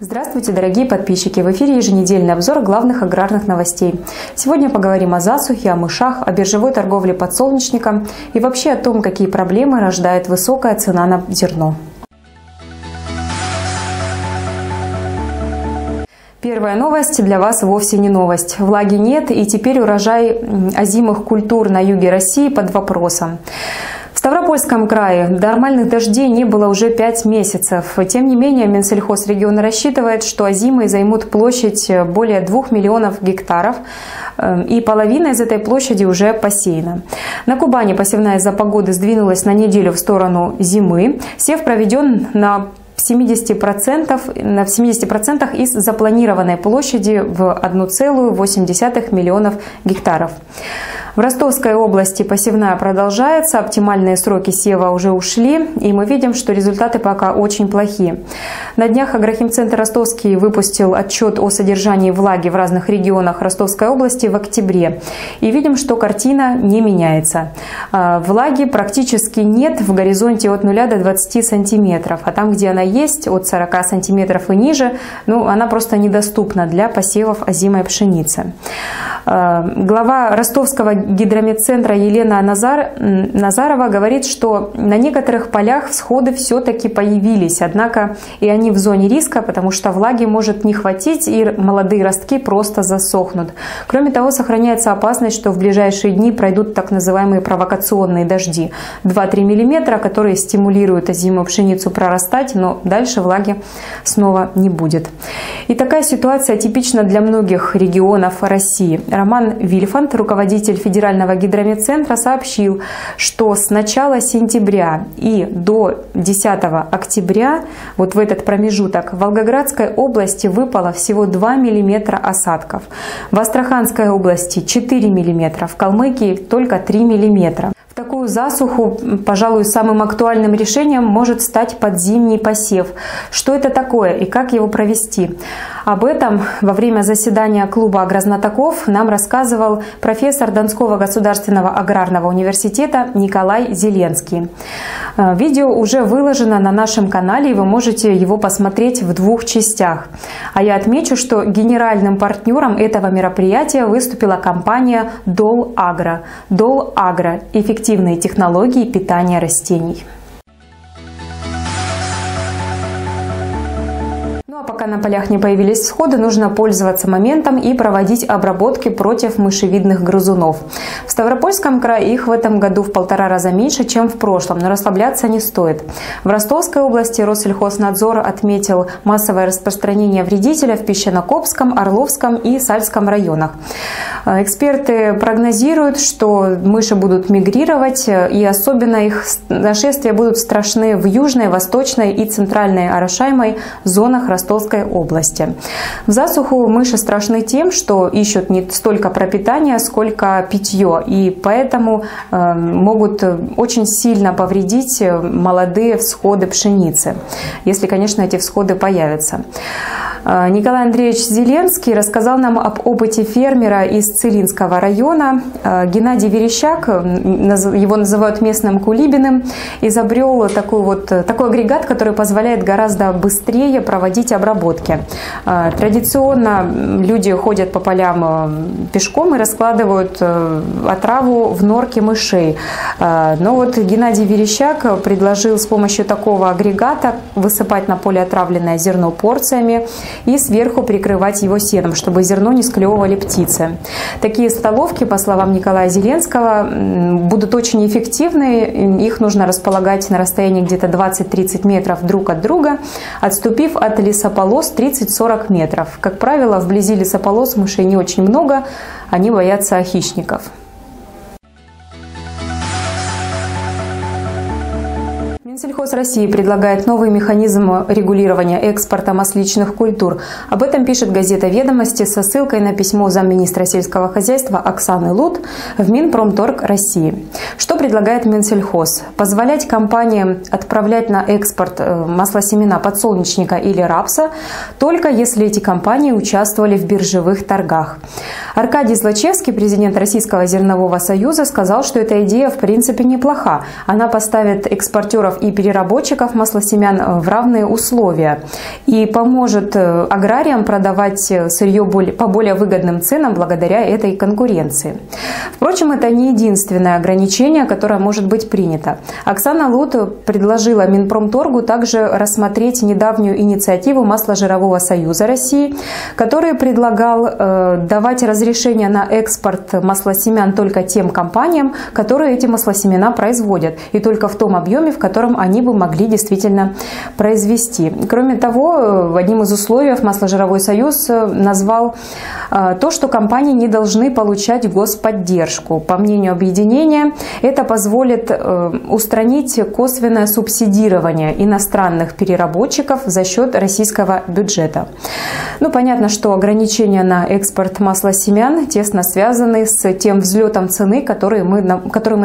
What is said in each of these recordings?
Здравствуйте, дорогие подписчики! В эфире еженедельный обзор главных аграрных новостей. Сегодня поговорим о засухе, о мышах, о биржевой торговле подсолнечником и вообще о том, какие проблемы рождает высокая цена на зерно. Первая новость для вас вовсе не новость. Влаги нет, и теперь урожай озимых культур на юге России под вопросом. В Ставропольском крае нормальных дождей не было уже 5 месяцев. Тем не менее, Минсельхоз региона рассчитывает, что озимые займут площадь более 2 миллионов гектаров, и половина из этой площади уже посеяна. На Кубани посевная из-за погоды сдвинулась на неделю в сторону зимы. Сев проведен на 70% из запланированной площади в 1,8 миллионов гектаров. В Ростовской области посевная продолжается, оптимальные сроки сева уже ушли, и мы видим, что результаты пока очень плохие. На днях Агрохимцентр Ростовский выпустил отчет о содержании влаги в разных регионах Ростовской области в октябре. И видим, что картина не меняется. Влаги практически нет в горизонте от 0 до 20 сантиметров, а там, где она есть, от 40 сантиметров и ниже, она просто недоступна для посевов озимой пшеницы. Глава Ростовского гидрометцентра Елена Назарова говорит, что на некоторых полях всходы все-таки появились, однако и они в зоне риска, потому что влаги может не хватить и молодые ростки просто засохнут. Кроме того, сохраняется опасность, что в ближайшие дни пройдут так называемые провокационные дожди 2-3 мм, которые стимулируют озимую пшеницу прорастать, но дальше влаги снова не будет. И такая ситуация типична для многих регионов России. Роман Вильфанд, руководитель Федерального гидрометцентра, сообщил, что с начала сентября и до 10 октября, вот в этот промежуток, в Волгоградской области выпало всего 2 мм осадков, в Астраханской области 4 мм, в Калмыкии только 3 мм. В такую засуху, пожалуй, самым актуальным решением может стать подзимний посев. Что это такое и как его провести? Об этом во время заседания клуба агрознатоков нам рассказывал профессор Донского государственного аграрного университета Николай Зеленский. Видео уже выложено на нашем канале, и вы можете его посмотреть в 2 частях. А я отмечу, что генеральным партнером этого мероприятия выступила компания Дол Агро. Дол Агро – эффективно активные технологии питания растений. Пока на полях не появились всходы, нужно пользоваться моментом и проводить обработки против мышевидных грызунов. В Ставропольском крае их в этом году в 1,5 раза меньше, чем в прошлом, но расслабляться не стоит. В Ростовской области Россельхознадзор отметил массовое распространение вредителя в Пещенокопском, Орловском и Сальском районах. Эксперты прогнозируют, что мыши будут мигрировать, и особенно их нашествия будут страшны в южной, восточной и центральной орошаемой зонах Ростовской области. В засуху мыши страшны тем, что ищут не столько пропитания, сколько питье, и поэтому могут очень сильно повредить молодые всходы пшеницы, если, конечно, эти всходы появятся. Николай Андреевич Зеленский рассказал нам об опыте фермера из Цилинского района. Геннадий Верещак, его называют местным Кулибиным, изобрел такой агрегат, который позволяет гораздо быстрее проводить обработки. Традиционно люди ходят по полям пешком и раскладывают отраву в норке мышей. Но вот Геннадий Верещак предложил с помощью такого агрегата высыпать на поле отравленное зерно порциями и сверху прикрывать его сеном, чтобы зерно не склевывали птицы. Такие столовки, по словам Николая Зеленского, будут очень эффективны. Их нужно располагать на расстоянии где-то 20-30 метров друг от друга, отступив от лесополос 30-40 метров. Как правило, вблизи лесополос мышей не очень много, они боятся хищников. Минсельхоз России предлагает новый механизм регулирования экспорта масличных культур. Об этом пишет газета «Ведомости» со ссылкой на письмо замминистра сельского хозяйства Оксаны Лут в Минпромторг России. Что предлагает Минсельхоз? Позволять компаниям отправлять на экспорт маслосемена подсолнечника или рапса, только если эти компании участвовали в биржевых торгах. Аркадий Злачевский, президент Российского зернового союза, сказал, что эта идея в принципе неплоха. Она поставит экспортеров и переработчиков переработчиков маслосемян в равные условия и поможет аграриям продавать сырье по более выгодным ценам благодаря этой конкуренции. Впрочем, это не единственное ограничение, которое может быть принято. Оксана Лут предложила Минпромторгу также рассмотреть недавнюю инициативу Масложирового союза России, который предлагал давать разрешение на экспорт маслосемян только тем компаниям, которые эти маслосемена производят, и только в том объеме, в котором они бы могли действительно произвести. Кроме того, одним из условий Масложировой союз назвал то, что компании не должны получать господдержку. По мнению объединения, это позволит устранить косвенное субсидирование иностранных переработчиков за счет российского бюджета. Ну, понятно, что ограничения на экспорт маслосемян тесно связаны с тем взлетом цены, который мы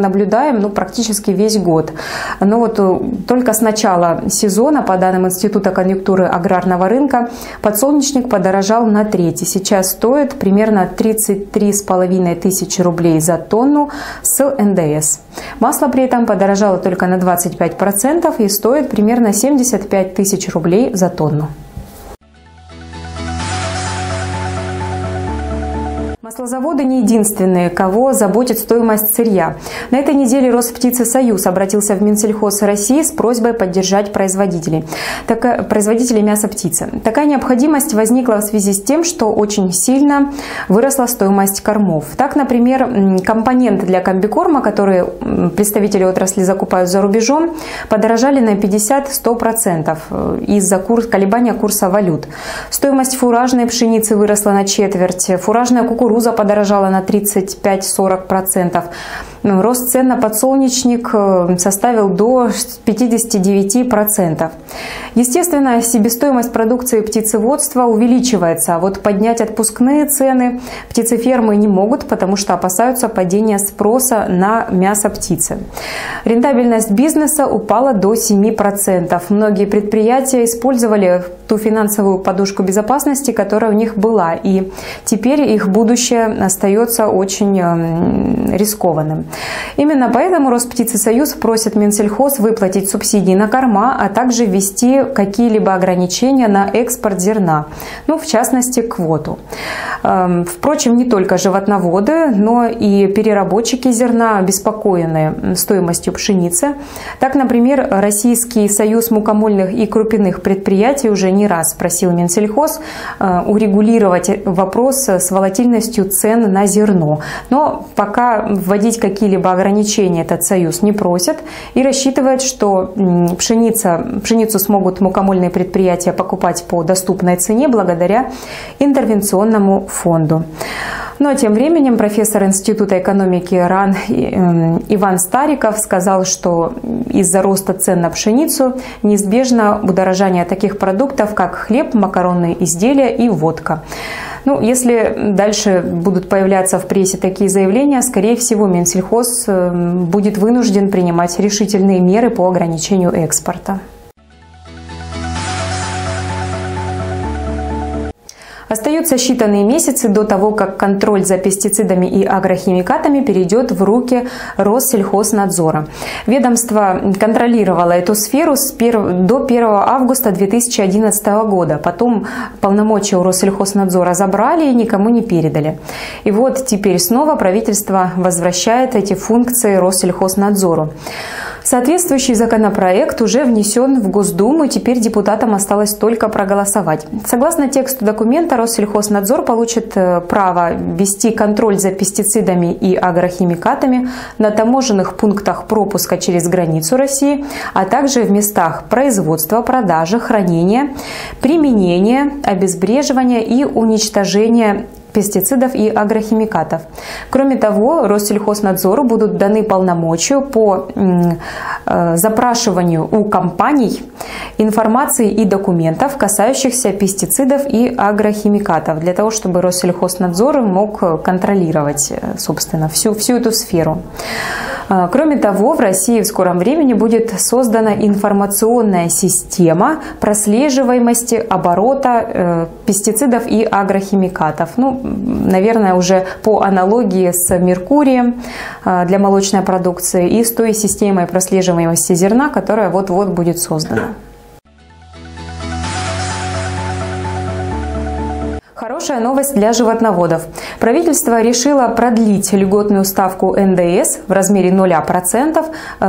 наблюдаем практически весь год. Но вот только с начала сезона, по данным Института конъюнктуры аграрного рынка, подсолнечник подорожал на треть. Сейчас стоит примерно 33,5 тысячи рублей за тонну с НДС. Масло при этом подорожало только на 25% и стоит примерно 75 тысяч рублей за тонну. Маслозаводы не единственные, кого заботит стоимость сырья. На этой неделе Росптицы Союз обратился в Минсельхоз России с просьбой поддержать производителей мяса птицы. Такая необходимость возникла в связи с тем, что очень сильно выросла стоимость кормов. Так, например, компоненты для комбикорма, которые представители отрасли закупают за рубежом, подорожали на 50–100% из-за колебания курса валют. Стоимость фуражной пшеницы выросла на четверть, фуражная кукуруза подорожала на 35–40%. Рост цен на подсолнечник составил до 59%. Естественно, себестоимость продукции птицеводства увеличивается, а вот поднять отпускные цены птицефермы не могут, потому что опасаются падения спроса на мясо птицы. Рентабельность бизнеса упала до 7%. Многие предприятия использовали ту финансовую подушку безопасности, которая у них была, и теперь их будущее остается очень рискованным. Именно поэтому Росптицесоюз просит Минсельхоз выплатить субсидии на корма, а также ввести какие-либо ограничения на экспорт зерна, в частности квоту. Впрочем, не только животноводы, но и переработчики зерна обеспокоены стоимостью пшеницы. Так, например, Российский союз мукомольных и крупяных предприятий уже не раз просил Минсельхоз урегулировать вопрос с волатильностью цен на зерно. Но пока вводить какие-либо ограничения этот союз не просит и рассчитывает, что пшеницу смогут мукомольные предприятия покупать по доступной цене благодаря интервенционному фонду. Ну а тем временем профессор Института экономики РАН Иван Стариков сказал, что из-за роста цен на пшеницу неизбежно удорожание таких продуктов, как хлеб, макаронные изделия и водка. Если дальше будут появляться в прессе такие заявления, скорее всего, Минсельхоз будет вынужден принимать решительные меры по ограничению экспорта. Остаются считанные месяцы до того, как контроль за пестицидами и агрохимикатами перейдет в руки Россельхознадзора. Ведомство контролировало эту сферу до 1 августа 2011 года. Потом полномочия у Россельхознадзора забрали и никому не передали. И вот теперь снова правительство возвращает эти функции Россельхознадзору. Соответствующий законопроект уже внесен в Госдуму, и теперь депутатам осталось только проголосовать. Согласно тексту документа, Россельхознадзор получит право вести контроль за пестицидами и агрохимикатами на таможенных пунктах пропуска через границу России, а также в местах производства, продажи, хранения, применения, обезвреживания и уничтожения пестицидов и агрохимикатов. Кроме того, Россельхознадзору будут даны полномочия по запрашиванию у компаний информации и документов, касающихся пестицидов и агрохимикатов, для того, чтобы Россельхознадзор мог контролировать, собственно, всю эту сферу. Кроме того, в России в скором времени будет создана информационная система прослеживаемости оборота пестицидов и агрохимикатов. ну, наверное, уже по аналогии с Меркурием для молочной продукции и с той системой прослеживаемости зерна, которая вот-вот будет создана. Хорошая новость для животноводов. Правительство решило продлить льготную ставку НДС в размере 0%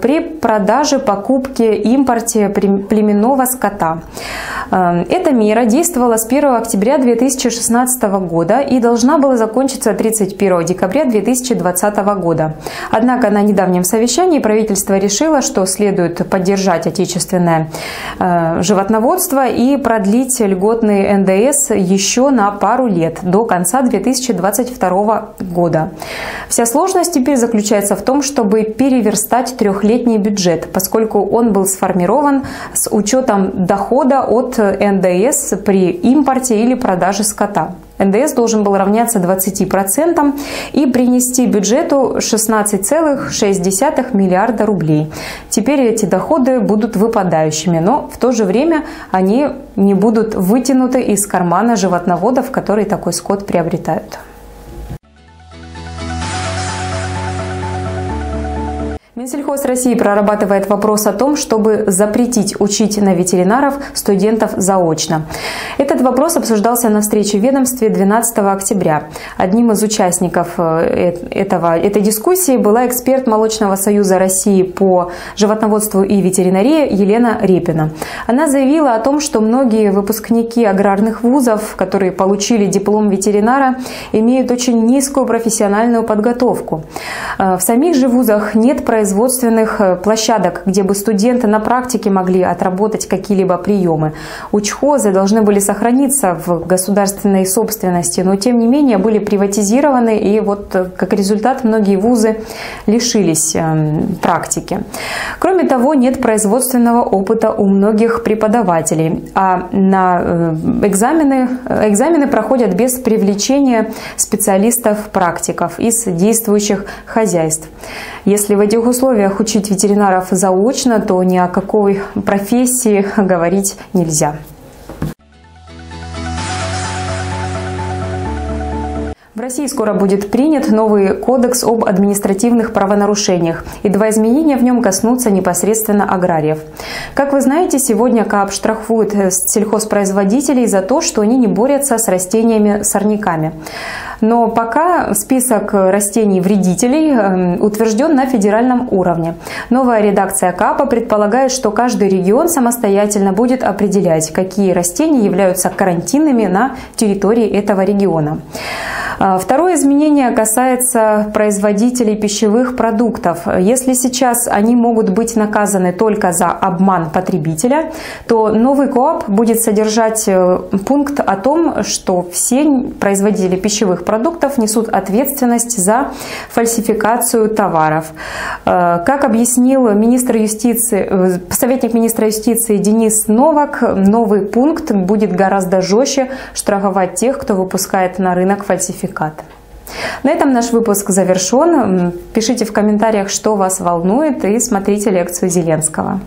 при продаже, покупке, импорте племенного скота. Эта мера действовала с 1 октября 2016 года и должна была закончиться 31 декабря 2020 года. Однако на недавнем совещании правительство решило, что следует поддержать отечественное животноводство и продлить льготный НДС еще на пару лет, до конца 2022 года. Вся сложность теперь заключается в том, чтобы переверстать трехлетний бюджет, поскольку он был сформирован с учетом дохода от НДС при импорте или продаже скота. НДС должен был равняться 20% и принести бюджету 16,6 миллиарда рублей. Теперь эти доходы будут выпадающими, но в то же время они не будут вытянуты из кармана животноводов, которые такой скот приобретают. Минсельхоз России прорабатывает вопрос о том, чтобы запретить учить на ветеринаров студентов заочно. Этот вопрос обсуждался на встрече в ведомстве 12 октября. Одним из участников этой дискуссии была эксперт Молочного союза России по животноводству и ветеринарии Елена Репина. Она заявила о том, что многие выпускники аграрных вузов, которые получили диплом ветеринара, имеют очень низкую профессиональную подготовку. В самих же вузах нет производственных площадок, где бы студенты на практике могли отработать какие-либо приемы. Учхозы должны были сохраниться в государственной собственности, но тем не менее были приватизированы, и вот как результат многие вузы лишились практики. Кроме того, нет производственного опыта у многих преподавателей, а на экзамены проходят без привлечения специалистов-практиков из действующих хозяйств. Если в этих условиях учить ветеринаров заочно, то ни о какой профессии говорить нельзя. В России скоро будет принят новый кодекс об административных правонарушениях, и два изменения в нем коснутся непосредственно аграриев. Как вы знаете, сегодня КоАП штрафует сельхозпроизводителей за то, что они не борются с растениями-сорняками. Но пока список растений-вредителей утвержден на федеральном уровне. Новая редакция КоАПа предполагает, что каждый регион самостоятельно будет определять, какие растения являются карантинными на территории этого региона. Второе изменение касается производителей пищевых продуктов. Если сейчас они могут быть наказаны только за обман потребителя, то новый КоАП будет содержать пункт о том, что все производители пищевых продуктов несут ответственность за фальсификацию товаров. Как объяснил советник министра юстиции Денис Новак, новый пункт будет гораздо жестче штрафовать тех, кто выпускает на рынок фальсификацию. На этом наш выпуск завершен. Пишите в комментариях, что вас волнует, и смотрите лекцию Зеленского.